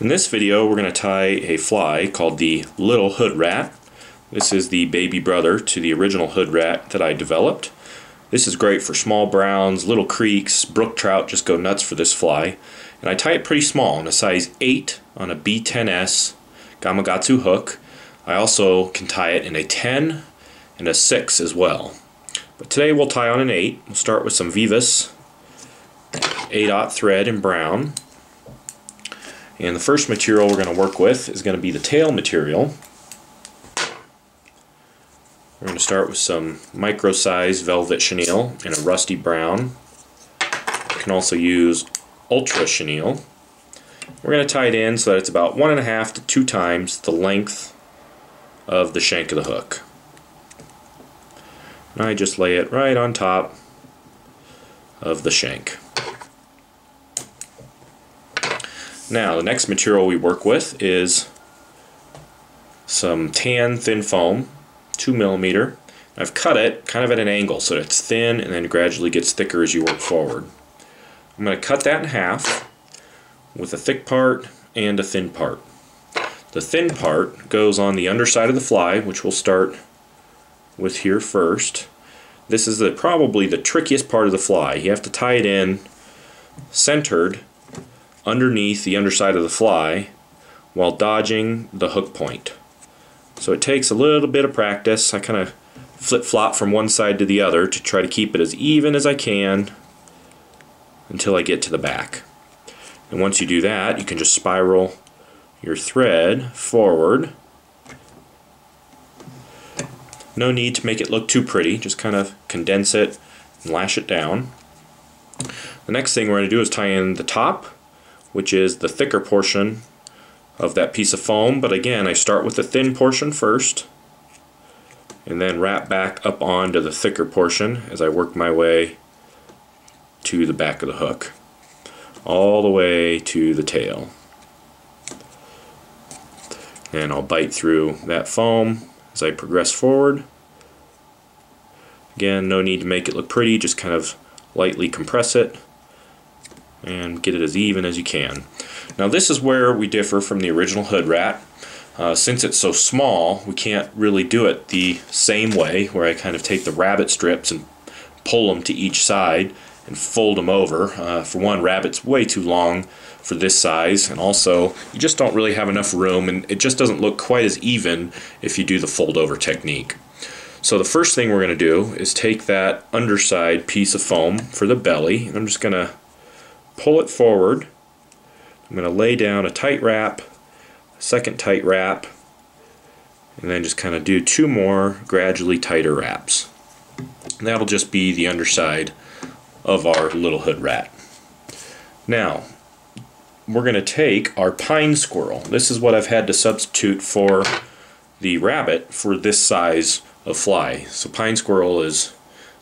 In this video we're going to tie a fly called the Lil' Hood Rat. This is the baby brother to the original hood rat that I developed. This is great for small browns, little creeks, brook trout just go nuts for this fly. And I tie it pretty small in a size 8 on a B10s Gamakatsu hook. I also can tie it in a 10 and a 6 as well. But today we'll tie on an 8. We'll start with some Veevus 8/0 thread in brown. And the first material we're going to work with is going to be the tail material. We're going to start with some micro-sized velvet chenille in a rusty brown. You can also use ultra chenille. We're going to tie it in so that it's about 1.5 to 2 times the length of the shank of the hook. And I just lay it right on top of the shank. Now the next material we work with is some tan thin foam. 2 millimeter. I've cut it kind of at an angle so that it's thin and then gradually gets thicker as you work forward. I'm going to cut that in half with a thick part and a thin part. The thin part goes on the underside of the fly, which we'll start with here first. This is probably the trickiest part of the fly. You have to tie it in centered underneath the underside of the fly while dodging the hook point. So it takes a little bit of practice. I kind of flip-flop from one side to the other to try to keep it as even as I can until I get to the back. And once you do that, you can just spiral your thread forward. No need to make it look too pretty. Just kind of condense it and lash it down. The next thing we're going to do is tie in the top, which is the thicker portion of that piece of foam, but again I start with the thin portion first and then wrap back up onto the thicker portion as I work my way to the back of the hook all the way to the tail, and I'll bite through that foam as I progress forward. Again, no need to make it look pretty, just kind of lightly compress it and get it as even as you can. Now this is where we differ from the original hood rat. Since it's so small, we can't really do it the same way, where I kind of take the rabbit strips and pull them to each side and fold them over. For one, rabbit's way too long for this size, and also you just don't really have enough room, and it just doesn't look quite as even if you do the fold over technique. So the first thing we're going to do is take that underside piece of foam for the belly, and I'm just going to pull it forward. I'm going to lay down a tight wrap, a second tight wrap, and then just kind of do 2 more gradually tighter wraps. And that'll just be the underside of our Lil' Hood Rat. Now we're going to take our pine squirrel. This is what I've had to substitute for the rabbit for this size of fly. So pine squirrel is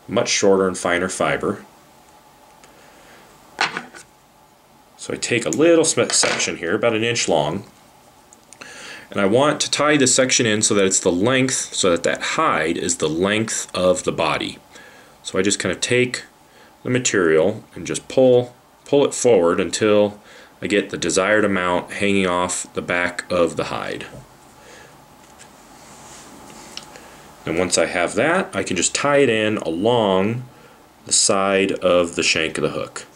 much shorter and finer fiber. So I take a little section here, about 1 inch long, and I want to tie this section in so that it's the length, so that that hide is the length of the body. So I just kind of take the material and just pull it forward until I get the desired amount hanging off the back of the hide. And once I have that, I can just tie it in along the side of the shank of the hook.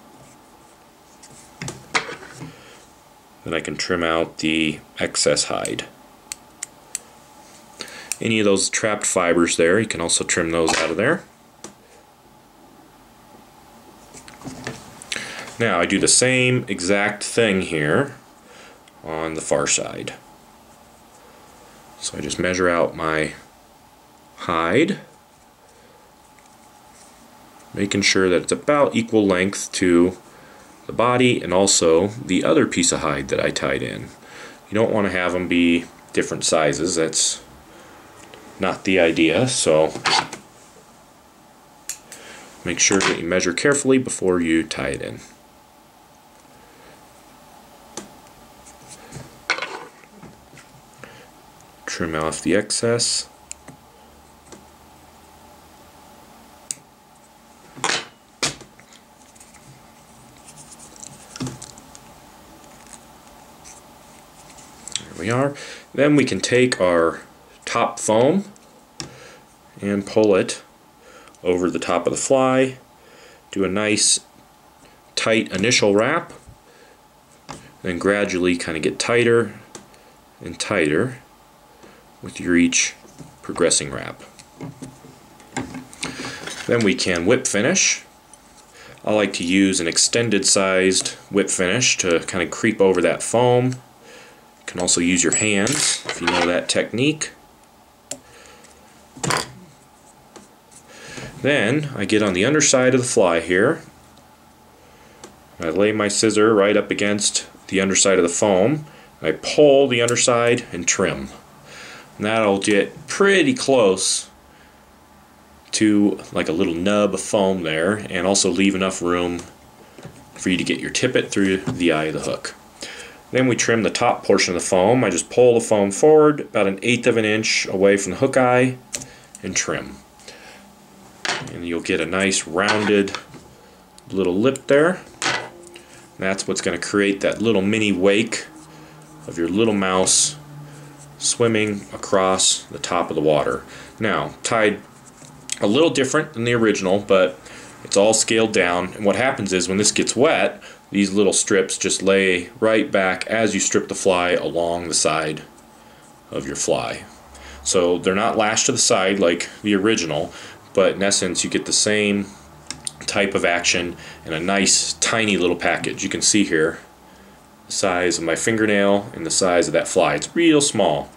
Then I can trim out the excess hide. Any of those trapped fibers there, you can also trim those out of there. Now I do the same exact thing here on the far side. So I just measure out my hide, making sure that it's about equal length to the body and also the other piece of hide that I tied in. You don't want to have them be different sizes, that's not the idea, so make sure that you measure carefully before you tie it in. Trim off the excess. we are. Then we can take our top foam and pull it over the top of the fly, do a nice tight initial wrap, then gradually kind of get tighter and tighter with your each progressing wrap. Then we can whip finish. I like to use an extended sized whip finish to kind of creep over that foam. You can also use your hands if you know that technique. Then I get on the underside of the fly here. I lay my scissor right up against the underside of the foam. I pull the underside and trim. And that'll get pretty close to like a little nub of foam there, and also leave enough room for you to get your tippet through the eye of the hook. Then we trim the top portion of the foam. I just pull the foam forward about 1/8 of an inch away from the hook eye and trim. And you'll get a nice rounded little lip there. That's what's going to create that little mini wake of your little mouse swimming across the top of the water. Now, tied a little different than the original, but it's all scaled down, and what happens is when this gets wet, these little strips just lay right back as you strip the fly along the side of your fly. So they're not lashed to the side like the original, but in essence you get the same type of action in a nice tiny little package. You can see here the size of my fingernail and the size of that fly. It's real small.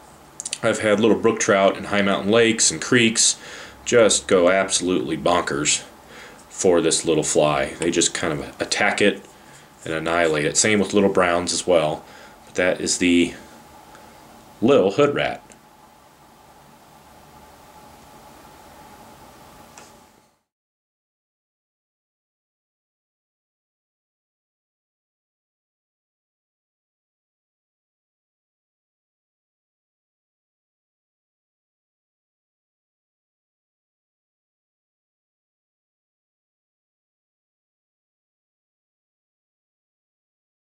I've had little brook trout in high mountain lakes and creeks just go absolutely bonkers for this little fly. They just kind of attack it and annihilate it. Same with little browns as well. But that is the Lil' Hood Rat.